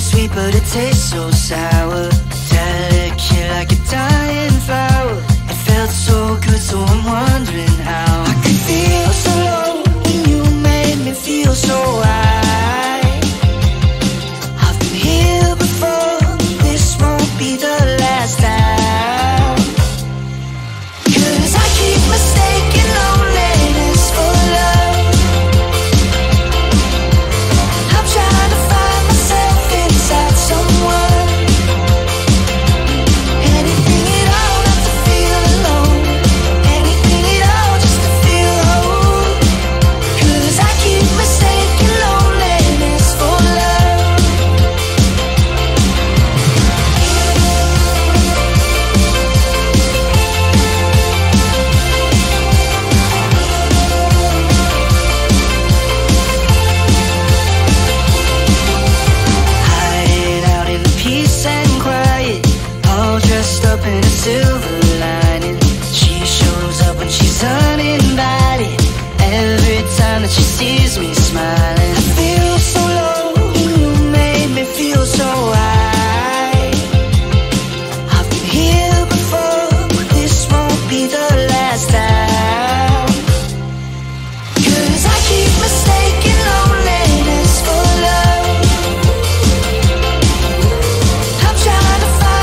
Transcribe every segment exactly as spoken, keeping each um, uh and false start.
Sweet, but it tastes so sour. Delicate like a dying flower. It felt so good, so I'm wondering how I could feel so low when you made me feel so high. I've been here before, this won't be the last time. Cause I keep mistaking loneliness for love. I'm trying to find up in a silver lining. She shows up when she's uninvited. Every time that she sees me smiling, I feel so low. You made me feel so high. I've been here before, but this won't be the last time. Cause I keep mistaking loneliness for love. I'm trying to find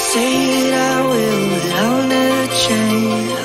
say that I will, but I'll never change.